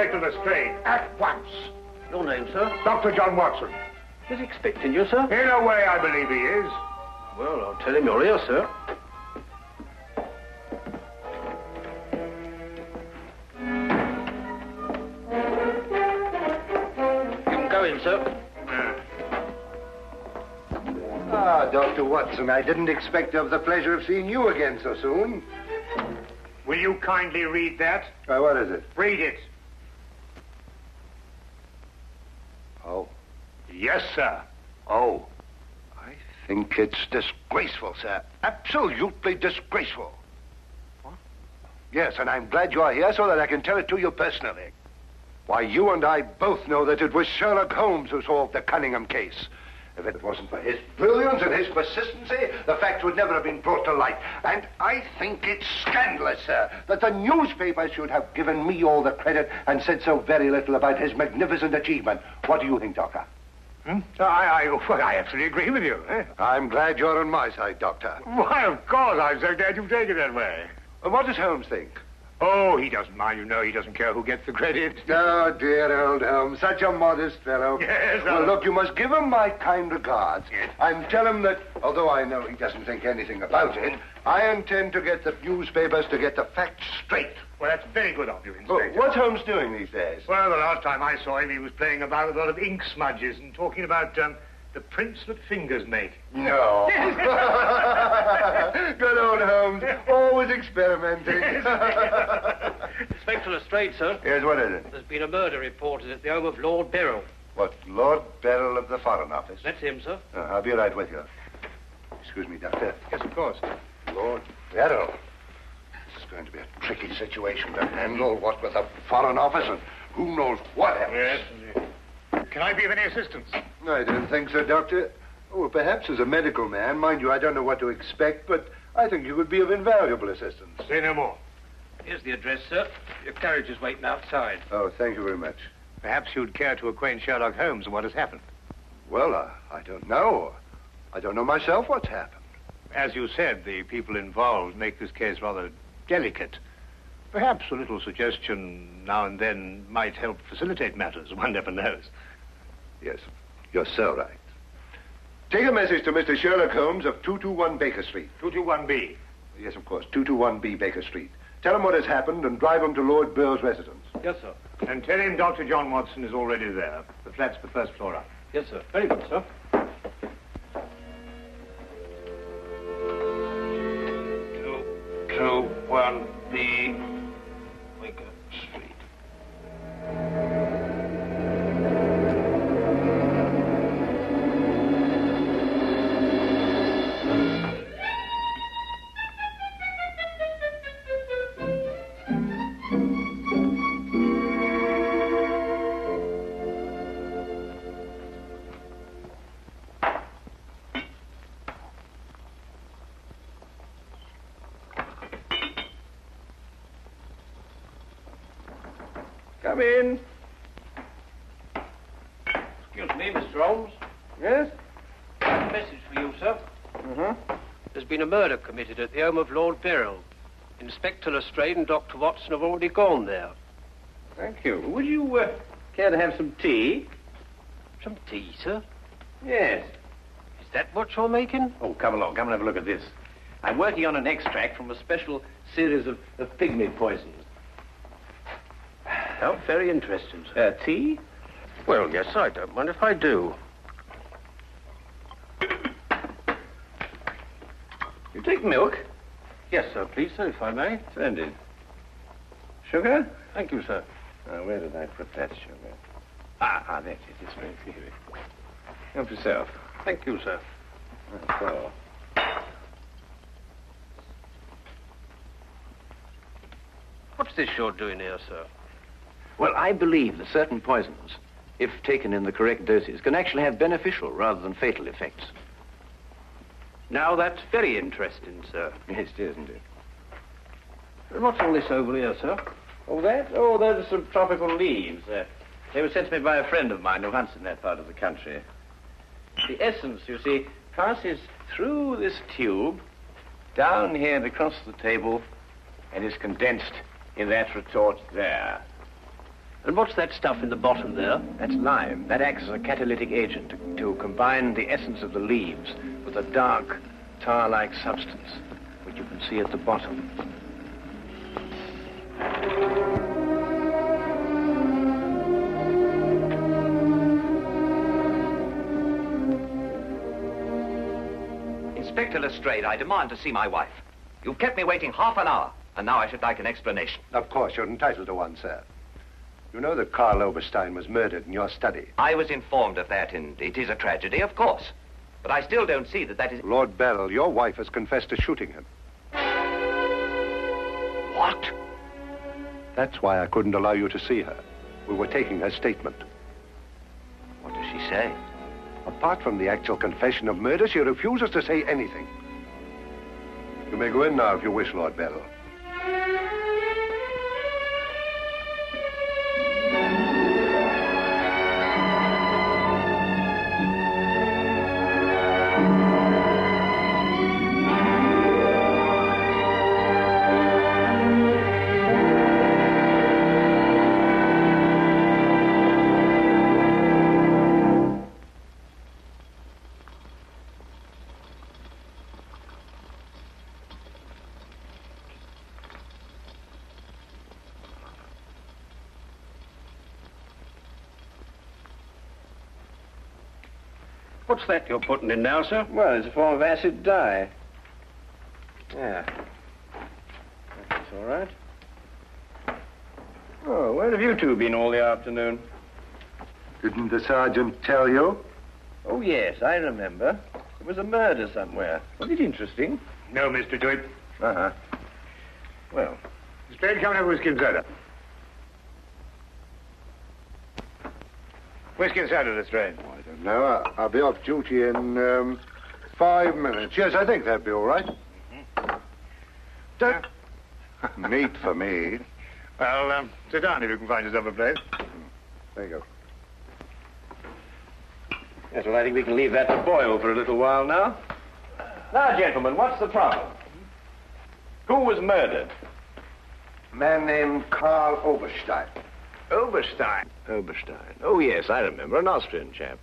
Inspector Lestrade, at once. Your name, sir? Dr. John Watson. He's expecting you, sir? In a way, I believe he is. Well, I'll tell him you're here, sir. You can go in, sir. Ah, Dr. Watson, I didn't expect to have the pleasure of seeing you again so soon. Will you kindly read that? What is it? Read it. Oh. Yes, sir. Oh. I think it's disgraceful, sir. Absolutely disgraceful. What? Yes, and I'm glad you are here so that I can tell it to you personally. Why, you and I both know that it was Sherlock Holmes who solved the Cunningham case. If it wasn't for his brilliance and his persistency, the fact would never have been brought to light. And I think it's scandalous, sir, that the newspapers should have given me all the credit and said so very little about his magnificent achievement. What do you think, Doctor? Hmm? I absolutely agree with you. Eh? I'm glad you're on my side, Doctor. Why, of course. I'm so glad you've taken it that way. What does Holmes think? Oh, he doesn't mind, you know. He doesn't care who gets the credit. Oh, dear old Holmes. Such a modest fellow. Yes, well, look, you must give him my kind regards. Yes. And tell him that, although I know he doesn't think anything about it, I intend to get the newspapers to get the facts straight. Well, that's very good of you, Inspector. Oh, what's Holmes doing these days? Well, the last time I saw him, he was playing about with a lot of ink smudges and talking about, the prints that fingers make. No. Good old Holmes. Always experimenting. Inspector Lestrade, sir. Yes, what is it? There's been a murder reported at the home of Lord Beryl. What, Lord Beryl of the Foreign Office? That's him, sir. I'll be right with you. Excuse me, Doctor. Yes, of course. Lord Beryl. This is going to be a tricky situation to handle, what with the Foreign Office and who knows what else. Yes, indeed. Can I be of any assistance? No, I don't think so, Doctor. Oh, perhaps as a medical man, mind you, I don't know what to expect, but I think you would be of invaluable assistance. Say no more. Here's the address, sir. Your carriage is waiting outside. Oh, thank you very much. Perhaps you'd care to acquaint Sherlock Holmes of what has happened. Well, I don't know. I don't know myself what's happened. As you said, the people involved make this case rather delicate. Perhaps a little suggestion now and then might help facilitate matters. One never knows. Yes, you're so right. Take a message to Mr. Sherlock Holmes of 221 Baker Street. 221B? Yes, of course, 221B Baker Street. Tell him what has happened and drive him to Lord Burr's residence. Yes, sir. And tell him Dr. John Watson is already there. The flat's the first floor up. Yes, sir. Very good, sir. Two one B Baker Street. Come in. Excuse me, Mr. Holmes. Yes? A message for you, sir. Mm-hmm. There's been a murder committed at the home of Lord Beryl. Inspector Lestrade and Dr. Watson have already gone there. Thank you. Would you care to have some tea? Some tea, sir? Yes. Is that what you're making? Oh, come along. Come and have a look at this. I'm working on an extract from a special series of pygmy poisons. Oh, very interesting, sir. Tea? Well, yes, I don't mind if I do. You take milk? Yes, sir, please, sir, if I may. Splendid. Sugar? Thank you, sir. Where did I put that sugar? That's it. It's very clear. Help yourself. Thank you, sir. That's all. What's this you're doing here, sir? Well, I believe that certain poisons, if taken in the correct doses, can actually have beneficial rather than fatal effects. Now, that's very interesting, sir. Yes, it is, indeed. What's all this over here, sir? Oh, that? Oh, those are some tropical leaves. They were sent to me by a friend of mine who hunts in that part of the country. The essence, you see, passes through this tube, down here and across the table, and is condensed in that retort there. And what's that stuff in the bottom there? That's lime. That acts as a catalytic agent to combine the essence of the leaves with a dark, tar-like substance, which you can see at the bottom. Inspector Lestrade, I demand to see my wife. You've kept me waiting half an hour, and now I should like an explanation. Of course, you're entitled to one, sir. You know that Karl Oberstein was murdered in your study. I was informed of that, and it is a tragedy, of course. But I still don't see that that is... Lord Beryl, your wife has confessed to shooting him. What? That's why I couldn't allow you to see her. We were taking her statement. What does she say? Apart from the actual confession of murder, she refuses to say anything. You may go in now if you wish, Lord Beryl. What's that you're putting in now, sir? Well, it's a form of acid dye. Yeah. That's all right. Oh, where have you two been all the afternoon? Didn't the sergeant tell you? Oh, yes, I remember. There was a murder somewhere. Wasn't it interesting? No, Mr. Tweet. Uh-huh. Well, Lestrade, come and have whiskey and soda. Whiskey and soda, Lestrade. Oh, I don't know. I'll be off duty in 5 minutes. Yes, I think that'd be all right. Mm-hmm. Meat for me. Well, sit down if you can find yourself a place. There you go. Yes, well, I think we can leave that to boil for a little while now. Now, gentlemen, what's the problem? Who was murdered? A man named Karl Oberstein. Oberstein. Oberstein. Oh, yes, I remember. An Austrian chap.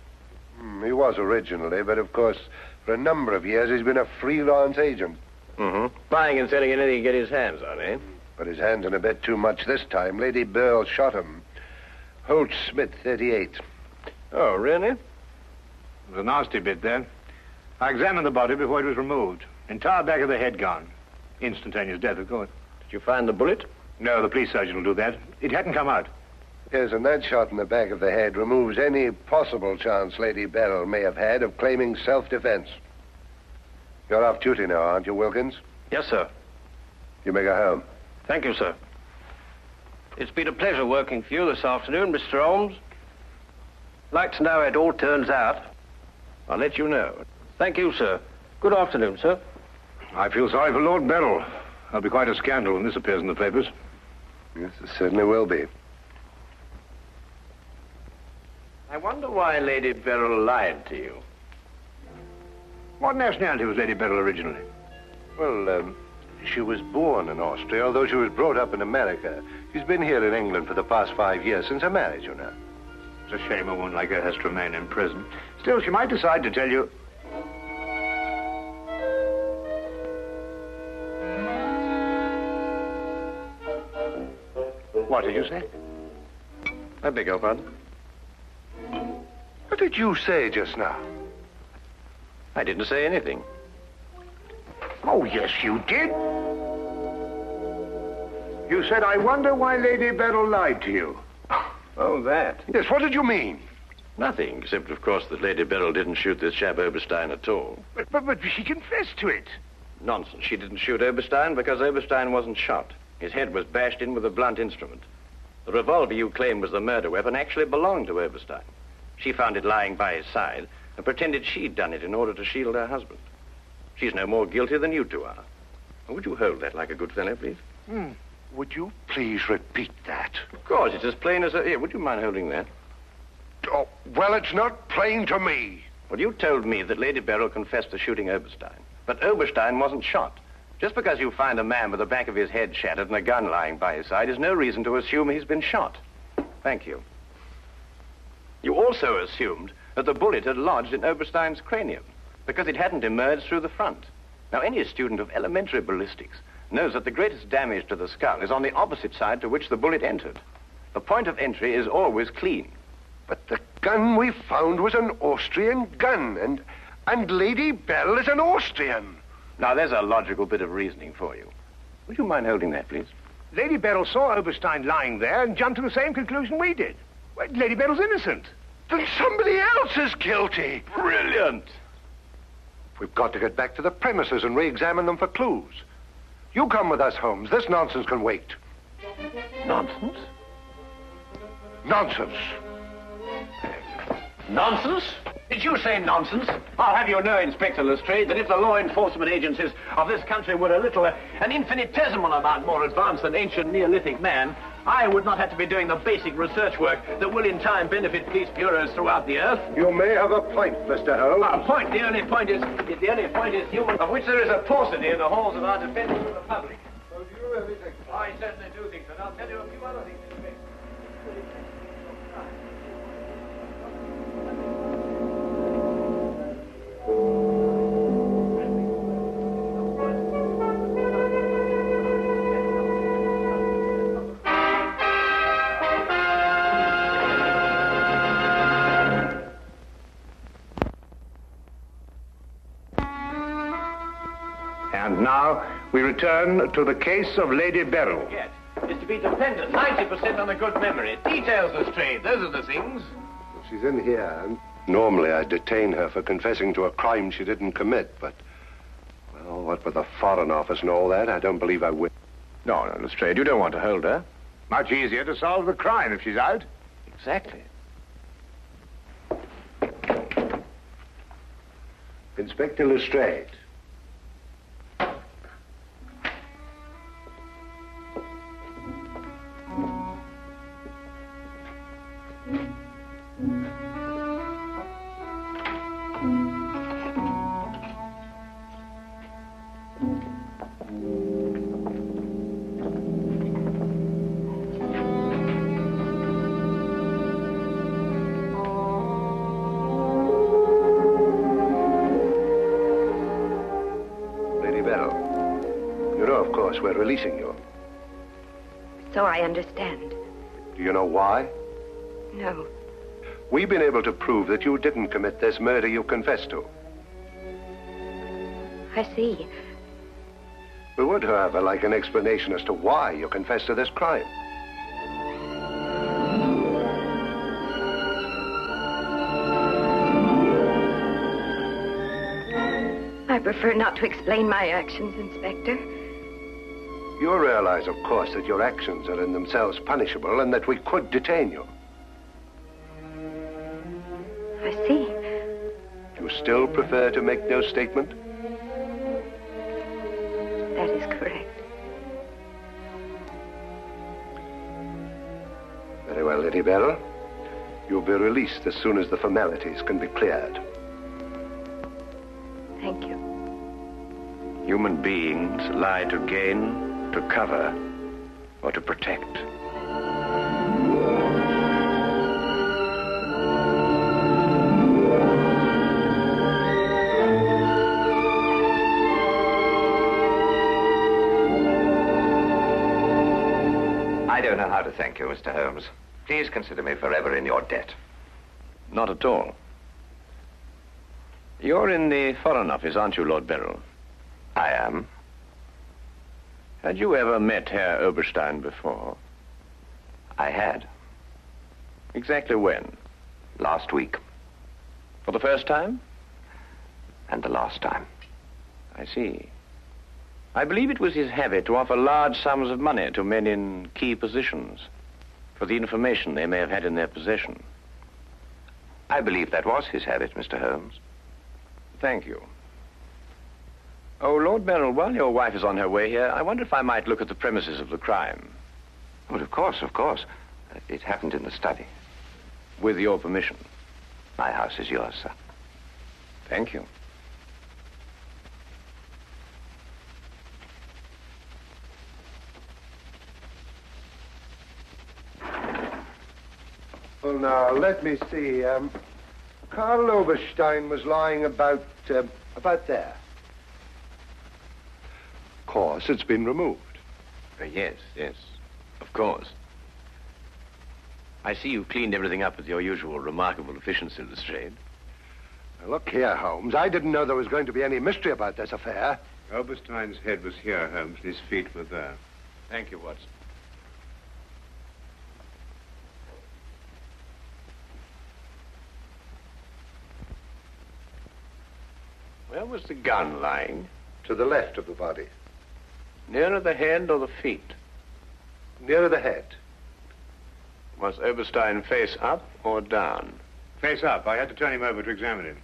He was originally, but, of course, for a number of years, he's been a freelance agent. Mm-hmm. Buying and selling anything he get his hands on, eh? But his hands on a bit too much this time. Lady Beryl shot him. Holt Smith, 38. Oh, really? It was a nasty bit, then. I examined the body before it was removed. Entire back of the head gone. Instantaneous death, of course. Did you find the bullet? No, the police surgeon will do that. It hadn't come out. Yes, and that shot in the back of the head removes any possible chance Lady Beryl may have had of claiming self-defense. You're off duty now, aren't you, Wilkins? Yes, sir. You may go home. Thank you, sir. It's been a pleasure working for you this afternoon, Mr. Holmes. I'd like to know how it all turns out. I'll let you know. Thank you, sir. Good afternoon, sir. I feel sorry for Lord Beryl. There'll be quite a scandal when this appears in the papers. Yes, it certainly will be. I wonder why Lady Beryl lied to you. What nationality was Lady Beryl originally? Well, she was born in Austria, although she was brought up in America. She's been here in England for the past 5 years, since her marriage, you know. It's a shame a woman like her has to remain in prison. Still, she might decide to tell you... What did you say? I beg your pardon. What did you say just now? I didn't say anything. Oh, yes, you did. You said, I wonder why Lady Beryl lied to you. Oh, that. Yes, what did you mean? Nothing, except, of course, that Lady Beryl didn't shoot this chap Oberstein at all. But she confessed to it. Nonsense. She didn't shoot Oberstein because Oberstein wasn't shot. His head was bashed in with a blunt instrument. The revolver you claim was the murder weapon actually belonged to Oberstein. She found it lying by his side and pretended she'd done it in order to shield her husband. She's no more guilty than you two are. Would you hold that like a good fellow, please? Hmm. Would you please repeat that? Of course, it's as plain as a... Here, would you mind holding that? Oh, well, it's not plain to me. Well, you told me that Lady Beryl confessed to shooting Oberstein, but Oberstein wasn't shot. Just because you find a man with the back of his head shattered and a gun lying by his side is no reason to assume he's been shot. Thank you. You also assumed that the bullet had lodged in Oberstein's cranium because it hadn't emerged through the front. Now, any student of elementary ballistics knows that the greatest damage to the skull is on the opposite side to which the bullet entered. The point of entry is always clean. But the gun we found was an Austrian gun, and Lady Beryl is an Austrian. Now, there's a logical bit of reasoning for you. Would you mind holding that, please? Lady Beryl saw Oberstein lying there and jumped to the same conclusion we did. Well, Lady Beryl's innocent. Then somebody else is guilty. Brilliant. We've got to get back to the premises and re-examine them for clues. You come with us, Holmes. This nonsense can wait. Nonsense? Nonsense. Nonsense? Did you say nonsense? I'll have you know, Inspector Lestrade, that if the law enforcement agencies of this country were a little, an infinitesimal amount more advanced than ancient Neolithic man, I would not have to be doing the basic research work that will in time benefit police bureaus throughout the earth. You may have a point, Mr. Holmes. A point? The only point is human, of which there is a paucity in the halls of our defense of the public. So do you really think so? I certainly do think so. And I'll tell you a few other things. And now we return to the case of Lady Beryl. Yes, it's to be dependent 90% on a good memory. Details are straight. Those are the things. Well, she's in here. Normally I'd detain her for confessing to a crime she didn't commit, but, well, what with the Foreign Office and all that, I don't believe I would. No, Lestrade, you don't want to hold her. Much easier to solve the crime if she's out. Exactly. Inspector Lestrade. We're releasing you. So I understand. Do you know why? No. We've been able to prove that you didn't commit this murder you confessed to. I see. We would, however, like an explanation as to why you confessed to this crime. I prefer not to explain my actions, Inspector. You realize, of course, that your actions are in themselves punishable and that we could detain you. I see. You still prefer to make no statement? That is correct. Very well, Lady Beryl. You'll be released as soon as the formalities can be cleared. Thank you. Human beings lie to gain, to cover, or to protect. I don't know how to thank you, Mr. Holmes. Please consider me forever in your debt. Not at all. You're in the Foreign Office, aren't you, Lord Beryl? I am. Had you ever met Herr Oberstein before? I had. Exactly when? Last week. For the first time? And the last time. I see. I believe it was his habit to offer large sums of money to men in key positions for the information they may have had in their possession. I believe that was his habit, Mr. Holmes. Thank you. Oh, Lord Beryl, while your wife is on her way here, I wonder if I might look at the premises of the crime. Well, of course, of course. It happened in the study. With your permission. My house is yours, sir. Thank you. Well, now, let me see. Karl Oberstein was lying about there. Of course, it's been removed. Yes, of course. I see you cleaned everything up with your usual remarkable efficiency, Lestrade. Now, look here, Holmes. I didn't know there was going to be any mystery about this affair. Oberstein's head was here, Holmes. His feet were there. Thank you, Watson. Where was the gun lying? To the left of the body. Nearer the head or the feet? Nearer the head. Was Oberstein face up or down? Face up. I had to turn him over to examine him.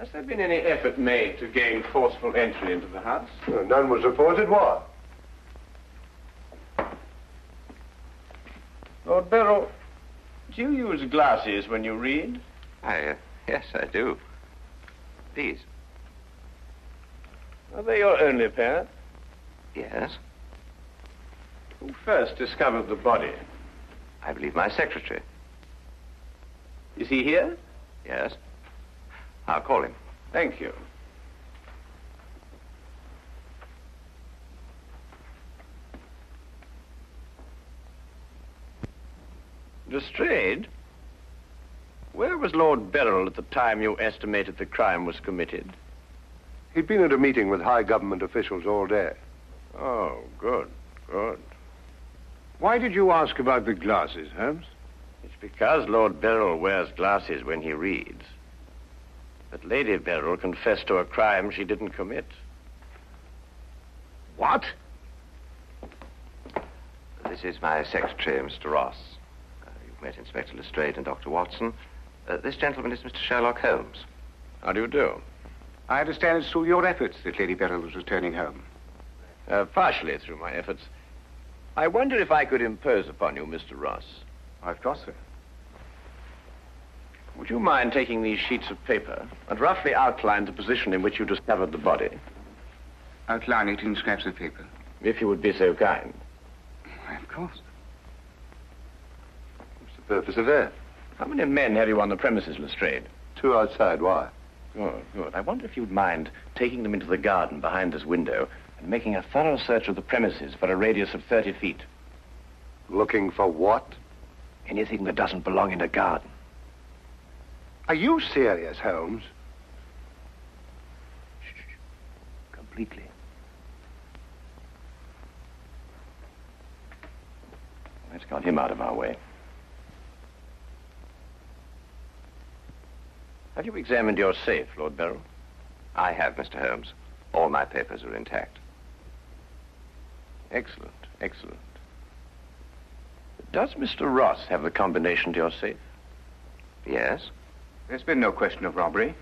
Has there been any effort made to gain forceful entry into the house? No, none was reported. What? Lord Beryl, do you use glasses when you read? Yes, I do. These. Are they your only pair? Yes. Who first discovered the body? I believe my secretary. Is he here? Yes. I'll call him. Thank you. Lestrade, where was Lord Beryl at the time you estimated the crime was committed? He'd been at a meeting with high government officials all day. Oh, good. Why did you ask about the glasses, Holmes? It's because Lord Beryl wears glasses when he reads. But Lady Beryl confessed to a crime she didn't commit. What? This is my secretary, Mr. Ross. You've met Inspector Lestrade and Dr. Watson. This gentleman is Mr. Sherlock Holmes. How do you do? I understand it's through your efforts that Lady Beryl was returning home. Partially through my efforts. I wonder if I could impose upon you, Mr. Ross. Of course, sir. Would you mind taking these sheets of paper and roughly outline the position in which you discovered the body? Outline it in scraps of paper? If you would be so kind. Why, of course. What's the purpose of that? How many men had you on the premises, Lestrade? 2 outside. Why? Good. I wonder if you'd mind taking them into the garden behind this window and making a thorough search of the premises for a radius of 30 feet. Looking for what? Anything that doesn't belong in a garden. Are you serious, Holmes? Shh. Completely. Let's got him out of our way. Have you examined your safe, Lord Beryl? I have, Mr. Holmes. All my papers are intact. Excellent. Does Mr. Ross have the combination to your safe? Yes. There's been no question of robbery.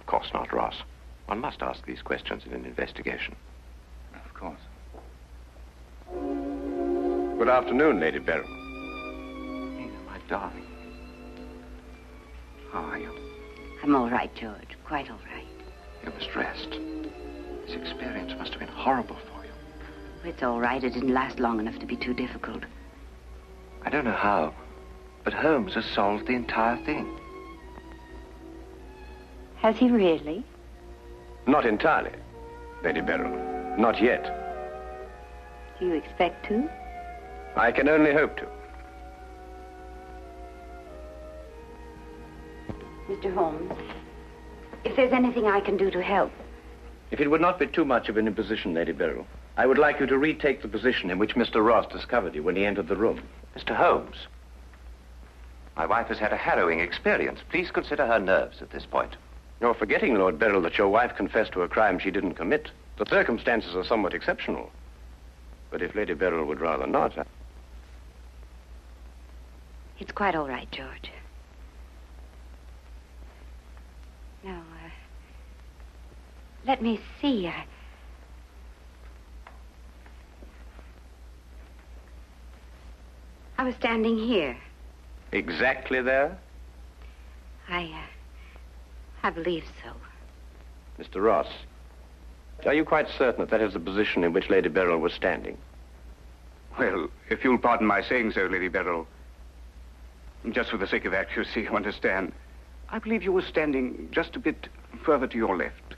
Of course not, Ross. One must ask these questions in an investigation. Of course. Good afternoon, Lady Beryl. Nina, my darling. How are you? I'm all right, George. Quite all right. You must rest. This experience must have been horrible for you. It's all right. It didn't last long enough to be too difficult. I don't know how, but Holmes has solved the entire thing. Has he really? Not entirely, Lady Beryl. Not yet. Do you expect to? I can only hope to. Mr. Holmes, if there's anything I can do to help. If it would not be too much of an imposition, Lady Beryl, I would like you to retake the position in which Mr. Ross discovered you when he entered the room. Mr. Holmes, my wife has had a harrowing experience. Please consider her nerves at this point. You're forgetting, Lord Beryl, that your wife confessed to a crime she didn't commit. The circumstances are somewhat exceptional. But if Lady Beryl would rather not... It's quite all right, George. Now, let me see. I was standing here. Exactly there? I believe so. Mr. Ross, are you quite certain that is the position in which Lady Beryl was standing? Well, if you'll pardon my saying so, Lady Beryl, just for the sake of accuracy, you understand, I believe you were standing just a bit further to your left.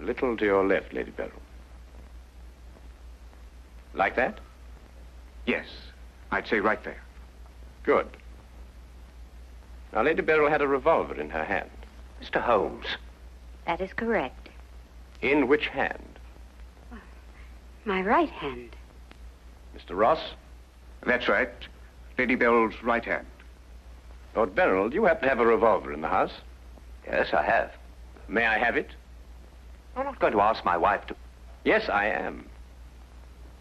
A little to your left, Lady Beryl. Like that? Yes, I'd say right there. Good. Now, Lady Beryl had a revolver in her hand. Mr. Holmes. That is correct. In which hand? My right hand. Mr. Ross? That's right. Lady Beryl's right hand. Lord Beryl, do you happen to have a revolver in the house? Yes, I have. May I have it? I'm not going to ask my wife to... Yes, I am.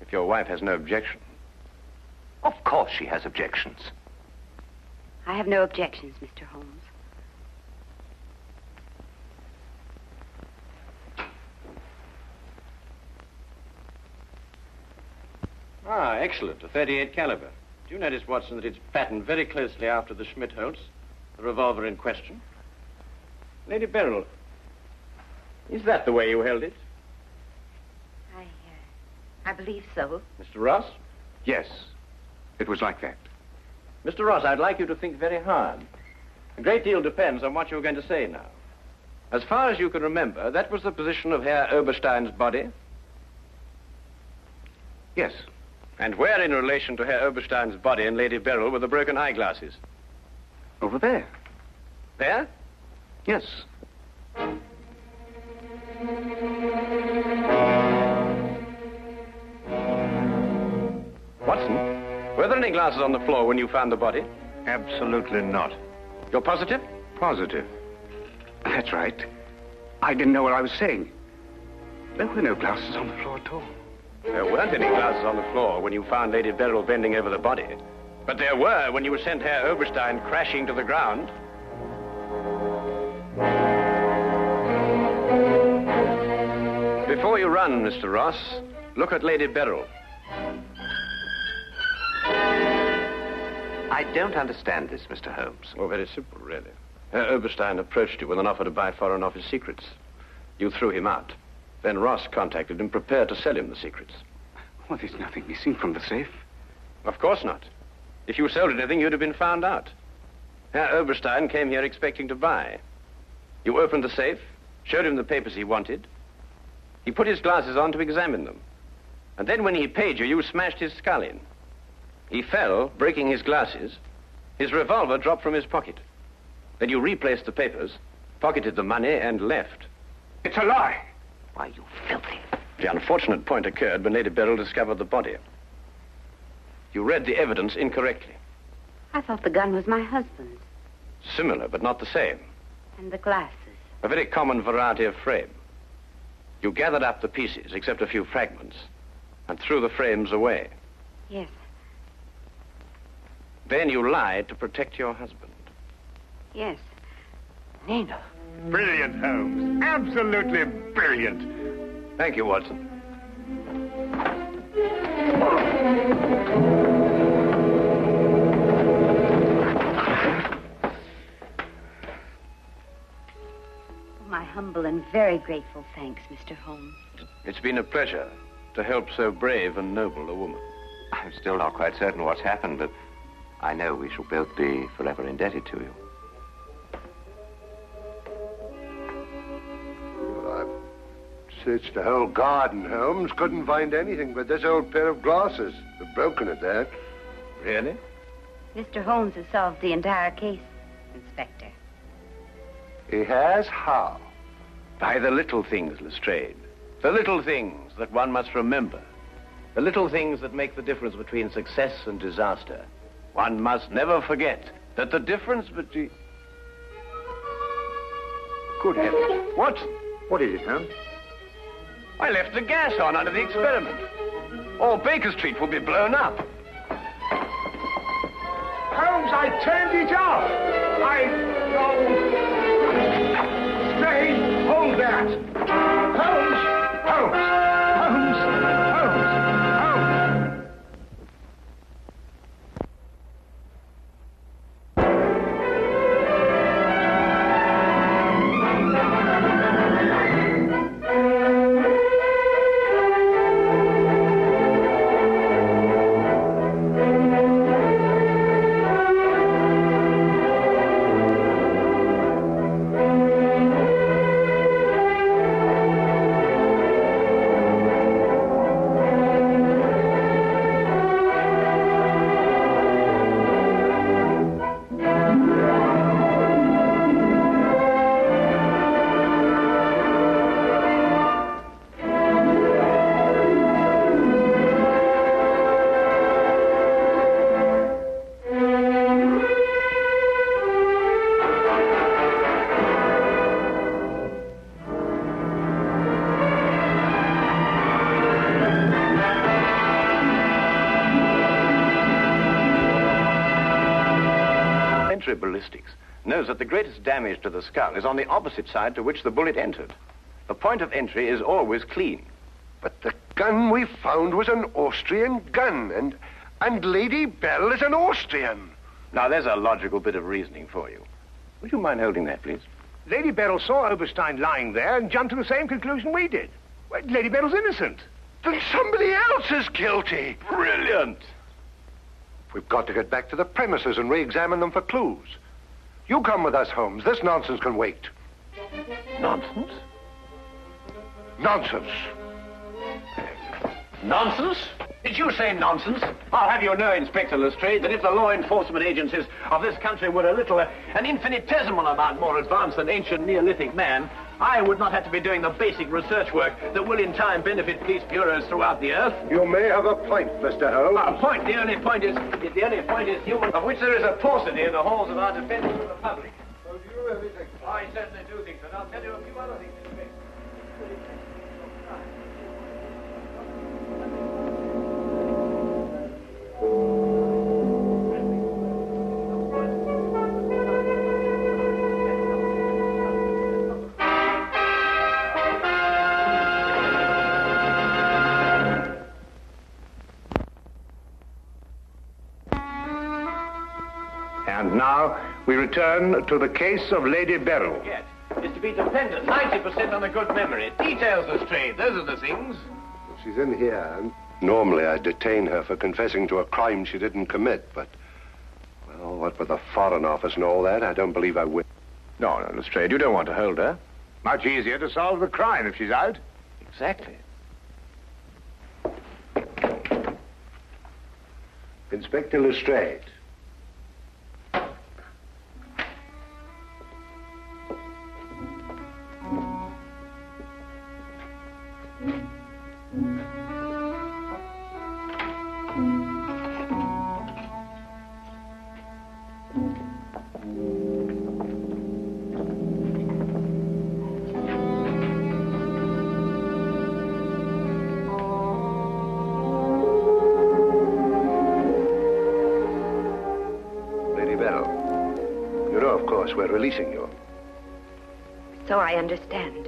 If your wife has no objection. Of course she has objections. I have no objections, Mr. Holmes. Ah, excellent. A 38 caliber. Do you notice, Watson, that it's patterned very closely after the Schmidtholz, the revolver in question? Lady Beryl, is that the way you held it? I believe so. Mr. Ross? Yes, it was like that. Mr. Ross, I'd like you to think very hard. A great deal depends on what you're going to say now. As far as you can remember, that was the position of Herr Oberstein's body? Yes. And where in relation to Herr Oberstein's body and Lady Beryl were the broken eyeglasses? Over there. There? Yes. Watson, were there any glasses on the floor when you found the body? Absolutely not. You're positive? Positive. That's right. I didn't know what I was saying. There were no glasses on the floor at all. There weren't any glasses on the floor when you found Lady Beryl bending over the body. But there were when you sent Herr Oberstein crashing to the ground. Before you run, Mr. Ross, look at Lady Beryl. I don't understand this, Mr. Holmes. Well, very simple, really. Herr Oberstein approached you with an offer to buy Foreign Office secrets. You threw him out. Then Ross contacted him, prepared to sell him the secrets. Well, there's nothing missing from the safe. Of course not. If you sold anything, you'd have been found out. Herr Oberstein came here expecting to buy. You opened the safe, showed him the papers he wanted. He put his glasses on to examine them. And then when he paid you, you smashed his skull in. He fell, breaking his glasses. His revolver dropped from his pocket. Then you replaced the papers, pocketed the money, and left. It's a lie! Why, you filthy... The unfortunate point occurred when Lady Beryl discovered the body. You read the evidence incorrectly. I thought the gun was my husband's. Similar, but not the same. And the glasses. A very common variety of frame. You gathered up the pieces, except a few fragments, and threw the frames away. Yes. Then you lied to protect your husband. Yes. Nina. Brilliant, Holmes. Absolutely brilliant. Thank you, Watson. My humble and very grateful thanks, Mr. Holmes. It's been a pleasure to help so brave and noble a woman. I'm still not quite certain what's happened, but I know we shall both be forever indebted to you. Searched the whole garden, Holmes. Couldn't find anything but this old pair of glasses. They're broken at that. Really? Mr. Holmes has solved the entire case, Inspector. He has? How? By the little things, Lestrade. The little things that one must remember. The little things that make the difference between success and disaster. One must never forget that the difference between... Good heavens. What? What is it, Holmes? I left the gas on under the experiment. All Baker Street will be blown up. Holmes, I turned it off. Stay, hold that. Holmes, Holmes, Holmes, Holmes, Holmes. documentary ballistics knows that the greatest damage to the skull is on the opposite side to which the bullet entered. The point of entry is always clean. But the gun we found was an Austrian gun, and Lady Beryl is an Austrian. Now, there's a logical bit of reasoning for you. Would you mind holding that, please? Lady Beryl saw Oberstein lying there and jumped to the same conclusion we did. Well, Lady Beryl's innocent. Then somebody else is guilty. Brilliant. We've got to get back to the premises and re-examine them for clues. You come with us, Holmes. This nonsense can wait. Nonsense? Nonsense. Nonsense? Did you say nonsense? I'll have you know, Inspector Lestrade, that if the law enforcement agencies of this country were an infinitesimal amount more advanced than ancient Neolithic man, I would not have to be doing the basic research work that will in time benefit police bureaus throughout the earth. You may have a point, Mr. Holmes. A point? The only point is human, of which there is a paucity in the halls of our defense of the public. So do you really think so? I certainly do think so, and I'll tell you a few other things. And now we return to the case of Lady Beryl. Yes, it's to be dependent 90% on the good memory. Details are straight. Those are the things. Well, she's in here. And normally I'd detain her for confessing to a crime she didn't commit, but, well, what with the Foreign Office and all that, I don't believe I will. No, Lestrade, you don't want to hold her. Much easier to solve the crime if she's out. Exactly. Inspector Lestrade. We're releasing you. So I understand.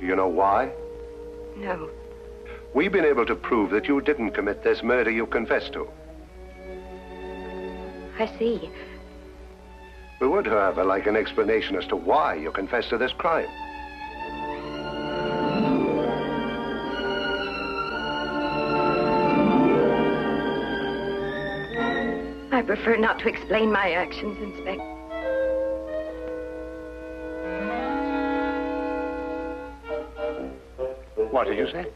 Do you know why? No. We've been able to prove that you didn't commit this murder you confessed to. I see. We would, however, like an explanation as to why you confessed to this crime. I prefer not to explain my actions, Inspector. What did you say?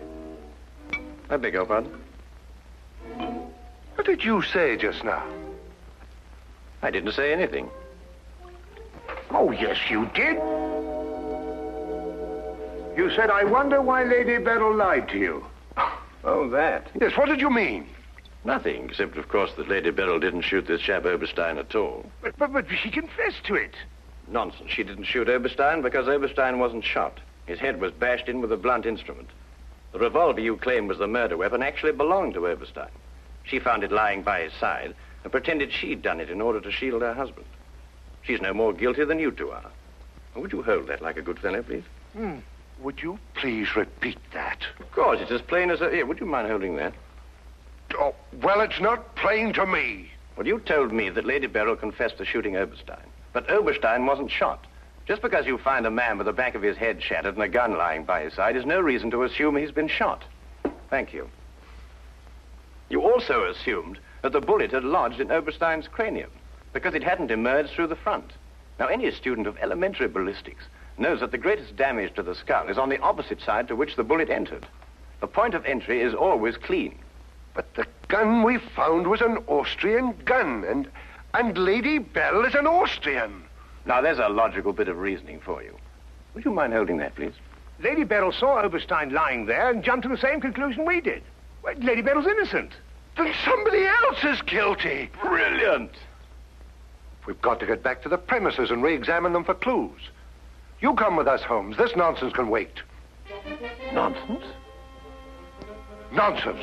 I beg your pardon? What did you say just now? I didn't say anything. Oh, yes, you did. You said, I wonder why Lady Beryl lied to you. Oh, that. Yes, what did you mean? Nothing, except, of course, that Lady Beryl didn't shoot this chap Oberstein at all. But she confessed to it. Nonsense. She didn't shoot Oberstein because Oberstein wasn't shot. His head was bashed in with a blunt instrument. The revolver you claim was the murder weapon actually belonged to Oberstein. She found it lying by his side and pretended she'd done it in order to shield her husband. She's no more guilty than you two are. Would you hold that like a good fellow, please? Would you please repeat that? Of course, it's as plain as a... Here, would you mind holding that? Oh, well, it's not plain to me. Well, you told me that Lady Beryl confessed to shooting Oberstein, but Oberstein wasn't shot. Just because you find a man with the back of his head shattered and a gun lying by his side is no reason to assume he's been shot. Thank you. You also assumed that the bullet had lodged in Oberstein's cranium because it hadn't emerged through the front. Now, any student of elementary ballistics knows that the greatest damage to the skull is on the opposite side to which the bullet entered. The point of entry is always clean. But the gun we found was an Austrian gun, and Lady Beryl is an Austrian. Now, there's a logical bit of reasoning for you. Would you mind holding that, please? Lady Beryl saw Oberstein lying there and jumped to the same conclusion we did. Well, Lady Beryl's innocent. Then somebody else is guilty. Brilliant. We've got to get back to the premises and re-examine them for clues. You come with us, Holmes. This nonsense can wait. Nonsense? Nonsense.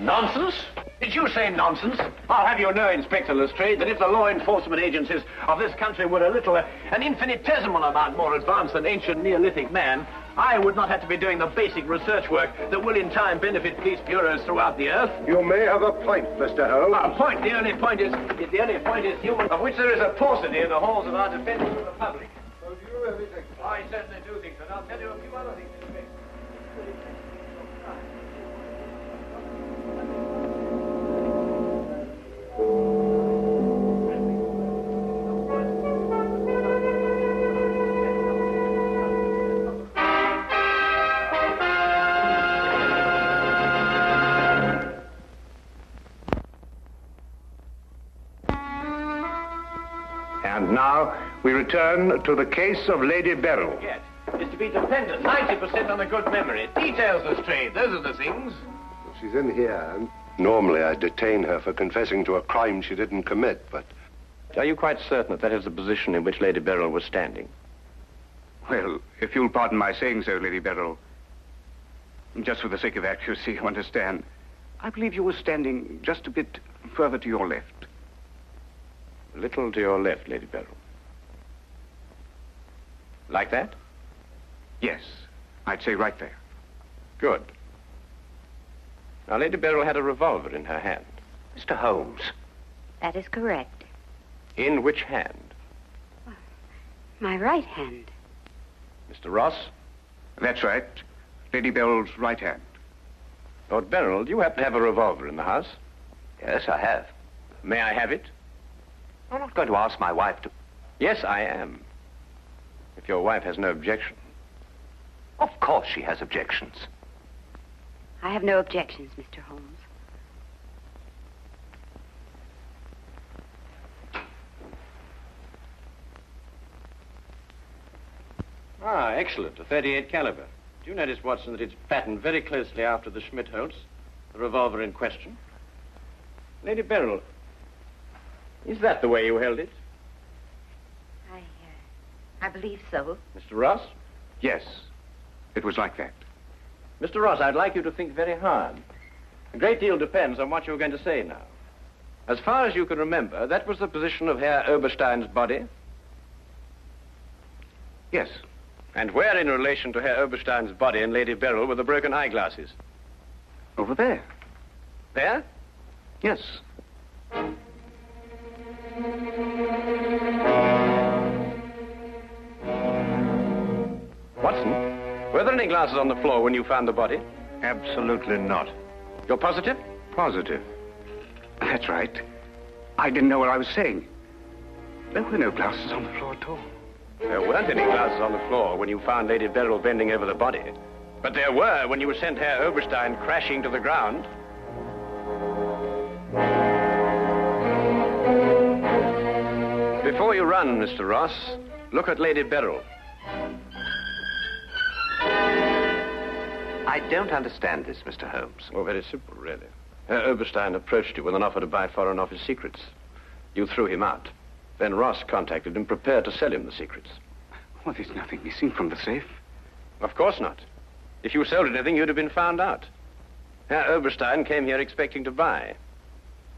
Nonsense? Did you say nonsense? I'll have you know, Inspector Lestrade, that if the law enforcement agencies of this country were a little, an infinitesimal amount more advanced than ancient Neolithic man, I would not have to be doing the basic research work that will in time benefit police bureaus throughout the earth. You may have a point, Mr. Holmes. A point? The only point is human, of which there is a paucity in the halls of our defense of the public. So do you really think so? I certainly do think so. And I'll tell you a few other things. And now we return to the case of Lady Beryl. Yes, it's to be dependent 90% on a good memory. Details are straight. Those are the things. Well, she's in here. And normally I'd detain her for confessing to a crime she didn't commit, but... Are you quite certain that that is the position in which Lady Beryl was standing? Well, if you'll pardon my saying so, Lady Beryl, just for the sake of accuracy, you understand, I believe you were standing just a bit further to your left. A little to your left, Lady Beryl. Like that? Yes, I'd say right there. Good. Now, Lady Beryl had a revolver in her hand. Mr. Holmes. That is correct. In which hand? My right hand. Mr. Ross? That's right. Lady Beryl's right hand. Lord Beryl, do you happen to have a revolver in the house? Yes, I have. May I have it? I'm not going to ask my wife to... Yes, I am. If your wife has no objection. Of course she has objections. I have no objections, Mr. Holmes. Ah, excellent. A 38 caliber. Do you notice, Watson, that it's patterned very closely after the Schmidtholz, the revolver in question? Lady Beryl... Is that the way you held it? I believe so. Mr. Ross? Yes, it was like that. Mr. Ross, I'd like you to think very hard. A great deal depends on what you're going to say now. As far as you can remember, that was the position of Herr Oberstein's body? Yes. And where in relation to Herr Oberstein's body and Lady Beryl were the broken eyeglasses? Over there. There? Yes. Watson, were there any glasses on the floor when you found the body? Absolutely not. You're positive? Positive. That's right. I didn't know what I was saying. There were no glasses on the floor at all. There weren't any glasses on the floor when you found Lady Beryl bending over the body. But there were when you sent Herr Oberstein crashing to the ground. Before you run, Mr. Ross, look at Lady Beryl. I don't understand this, Mr. Holmes. Oh, very simple, really. Herr Oberstein approached you with an offer to buy Foreign Office secrets. You threw him out. Then Ross contacted him, prepared to sell him the secrets. Well, there's nothing missing from the safe. Of course not. If you sold anything, you'd have been found out. Herr Oberstein came here expecting to buy.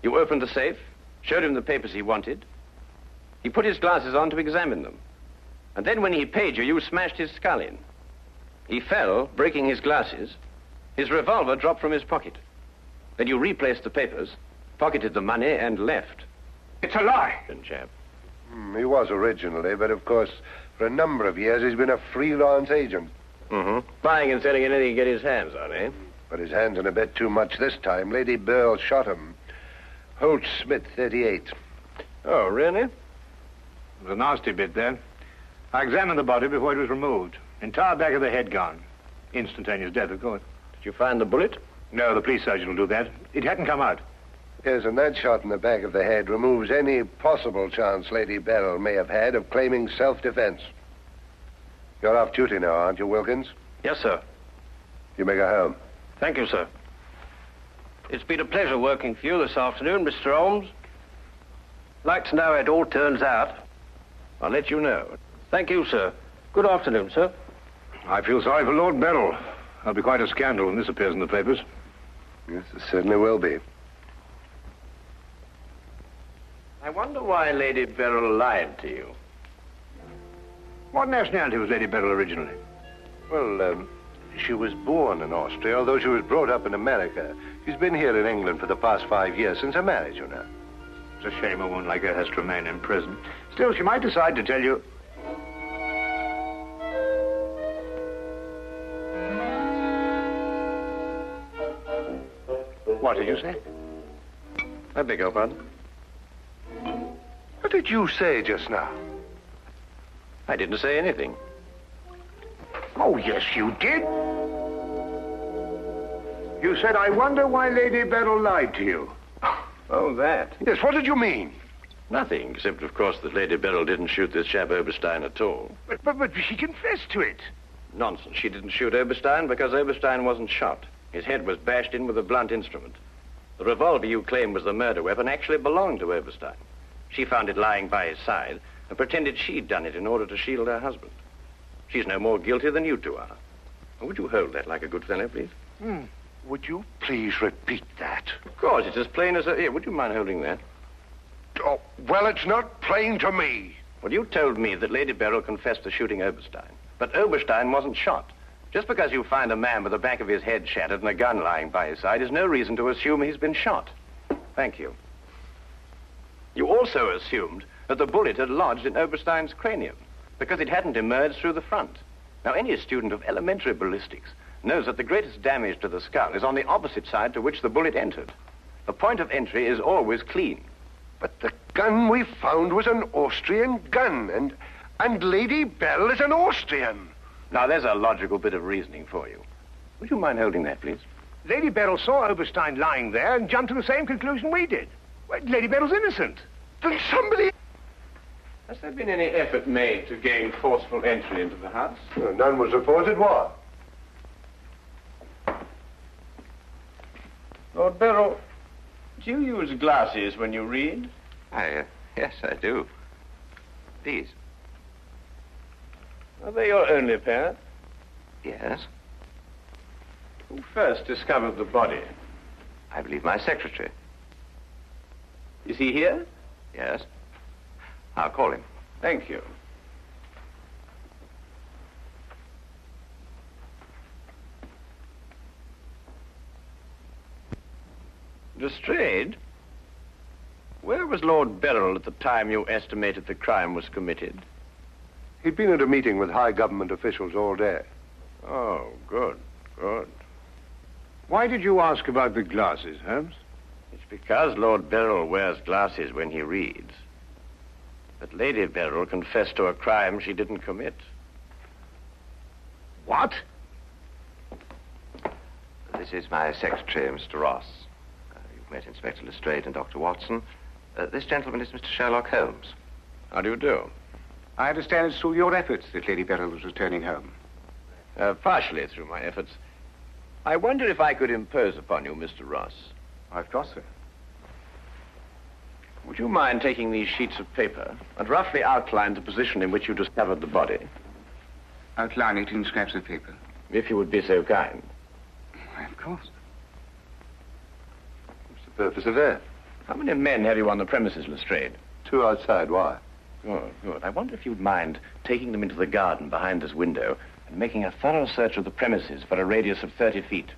You opened the safe, showed him the papers he wanted. He put his glasses on to examine them. And then when he paid you, you smashed his skull in. He fell, breaking his glasses. His revolver dropped from his pocket. Then you replaced the papers, pocketed the money, and left. It's a lie. Chap. He was originally, but of course, for a number of years, he's been a freelance agent. Mm-hmm. Buying and selling anything he get his hands on, eh? But his hands on a bit too much this time. Lady Beryl shot him. Holt Smith, 38. Oh, really? It was a nasty bit there. I examined the body before it was removed. Entire back of the head gone. Instantaneous death, of course. Did you find the bullet? No, the police surgeon will do that. It hadn't come out. Yes, and that shot in the back of the head removes any possible chance Lady Beryl may have had of claiming self-defense. You're off duty now, aren't you, Wilkins? Yes, sir. You may go home. Thank you, sir. It's been a pleasure working for you this afternoon, Mr. Holmes. I'd like to know how it all turns out. I'll let you know. Thank you, sir. Good afternoon, sir. I feel sorry for Lord Beryl. There'll be quite a scandal when this appears in the papers. Yes, it certainly will be. I wonder why Lady Beryl lied to you. What nationality was Lady Beryl originally? Well, she was born in Austria, although she was brought up in America. She's been here in England for the past 5 years, since her marriage, you know. It's a shame a woman like her has to remain in prison. Still, she might decide to tell you... What did you say? I beg your pardon? What did you say just now? I didn't say anything. Oh, yes, you did. You said, I wonder why Lady Beryl lied to you. Oh, that. Yes, what did you mean? Nothing, except, of course, that Lady Beryl didn't shoot this chap Oberstein at all. But she confessed to it. Nonsense. She didn't shoot Oberstein because Oberstein wasn't shot. His head was bashed in with a blunt instrument. The revolver you claim was the murder weapon actually belonged to Oberstein. She found it lying by his side and pretended she'd done it in order to shield her husband. She's no more guilty than you two are. Would you hold that like a good fellow, please? Hmm. Would you please repeat that? Of course, it's as plain as a... Here, would you mind holding that? Oh, well, it's not plain to me. Well, you told me that Lady Beryl confessed to shooting Oberstein. But Oberstein wasn't shot. Just because you find a man with the back of his head shattered and a gun lying by his side is no reason to assume he's been shot. Thank you. You also assumed that the bullet had lodged in Oberstein's cranium because it hadn't emerged through the front. Now, any student of elementary ballistics knows that the greatest damage to the skull is on the opposite side to which the bullet entered. The point of entry is always clean. But the gun we found was an Austrian gun, and Lady Beryl is an Austrian. Now, there's a logical bit of reasoning for you. Would you mind holding that, please? Lady Beryl saw Oberstein lying there and jumped to the same conclusion we did. Well, Lady Beryl's innocent. Then somebody... Has there been any effort made to gain forceful entry into the house? No, none was reported. What? Lord Beryl, do you use glasses when you read? Yes, I do. These. Are they your only pair? Yes. Who first discovered the body? I believe my secretary. Is he here? Yes. I'll call him. Thank you. Lestrade, where was Lord Beryl at the time you estimated the crime was committed? He'd been at a meeting with high government officials all day. Oh, good, good. Why did you ask about the glasses, Holmes? It's because Lord Beryl wears glasses when he reads. But Lady Beryl confessed to a crime she didn't commit. What? This is my secretary, Mr. Ross. You've met Inspector Lestrade and Dr. Watson. This gentleman is Mr. Sherlock Holmes. How do you do? I understand it's through your efforts that Lady Beryl was returning home. Partially through my efforts. I wonder if I could impose upon you, Mr. Ross. Of course, sir. Would you mind taking these sheets of paper and roughly outline the position in which you discovered the body? Outline it in scraps of paper? If you would be so kind. Why, of course. What's the purpose of that? How many men have you on the premises, Lestrade? 2 outside. Why? Good, good. I wonder if you'd mind taking them into the garden behind this window and making a thorough search of the premises for a radius of 30 feet.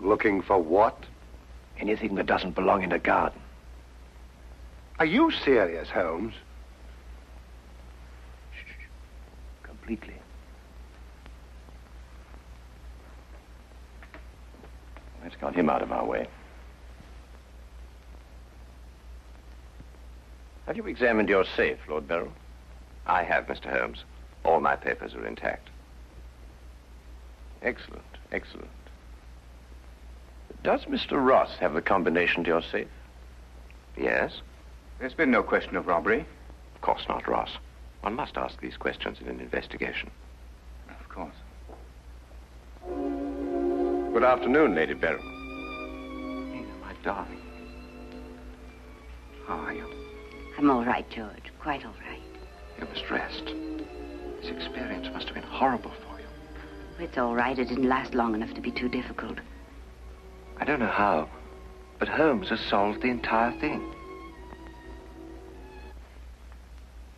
Looking for what? Anything that doesn't belong in a garden. Are you serious, Holmes? Shh. Completely. Let's got him out of our way. Have you examined your safe, Lord Beryl? I have, Mr. Holmes. All my papers are intact. Excellent, excellent. Does Mr. Ross have the combination to your safe? Yes. There's been no question of robbery. Of course not, Ross. One must ask these questions in an investigation. Of course. Good afternoon, Lady Beryl. Nina, my darling. How are you? I'm all right, George. Quite all right. You must rest. This experience must have been horrible for you. It's all right. It didn't last long enough to be too difficult. I don't know how, but Holmes has solved the entire thing.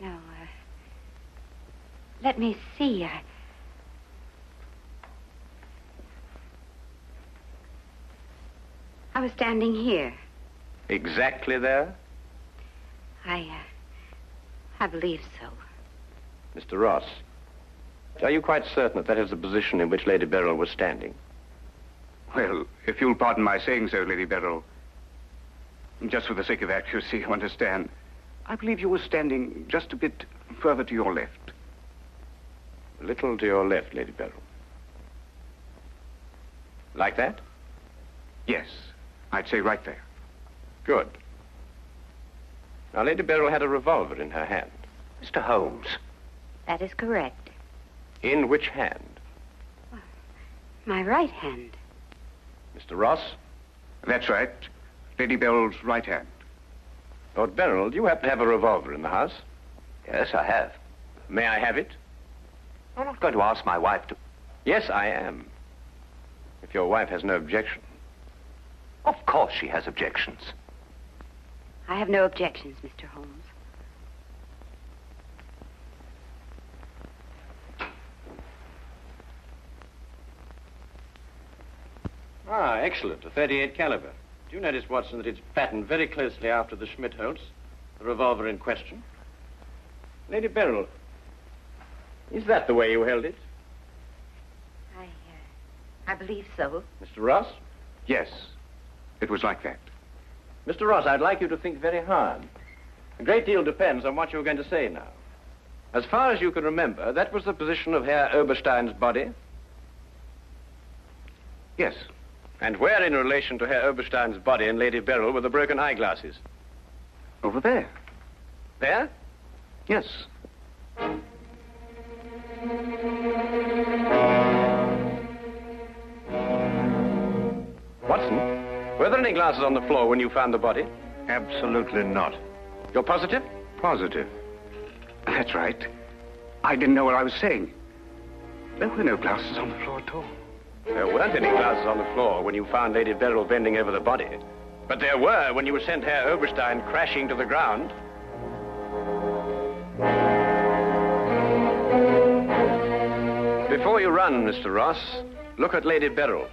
Now, let me see. I was standing here. Exactly there? I believe so. Mr. Ross, are you quite certain that that is the position in which Lady Beryl was standing? Well, if you'll pardon my saying so, Lady Beryl, just for the sake of accuracy, you understand, I believe you were standing just a bit further to your left. A little to your left, Lady Beryl. Like that? Yes, I'd say right there. Good. Now, Lady Beryl had a revolver in her hand. Mr. Holmes. That is correct. In which hand? Well, my right hand. Mr. Ross? That's right. Lady Beryl's right hand. Lord Beryl, do you happen to have a revolver in the house? Yes, I have. May I have it? I'm not going to ask my wife to... Yes, I am. If your wife has no objection. Of course she has objections. I have no objections, Mr. Holmes. Ah, excellent. A 38 caliber. Do you notice, Watson, that it's patterned very closely after the Schmidtholz, the revolver in question? Lady Beryl, is that the way you held it? I believe so. Mr. Ross? Yes, it was like that. Mr. Ross, I'd like you to think very hard. A great deal depends on what you're going to say now. As far as you can remember, that was the position of Herr Oberstein's body? Yes. And where in relation to Herr Oberstein's body and Lady Beryl were the broken eyeglasses? Over there. There? Yes. Watson, were there any glasses on the floor when you found the body? Absolutely not. You're positive? Positive. That's right. I didn't know what I was saying. There were no glasses on the floor at all. There weren't any glasses on the floor when you found Lady Beryl bending over the body. But there were when you sent Herr Oberstein crashing to the ground. Before you run, Mr. Ross, look at Lady Beryl.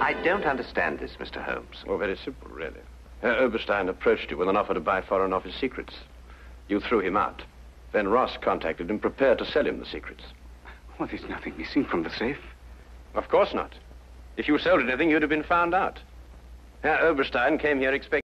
I don't understand this, Mr. Holmes. Oh, very simple, really. Herr Oberstein approached you with an offer to buy Foreign Office secrets. You threw him out. Then Ross contacted him, prepared to sell him the secrets. Well, there's nothing missing from the safe. Of course not. If you sold anything, you'd have been found out. Herr Oberstein came here expecting...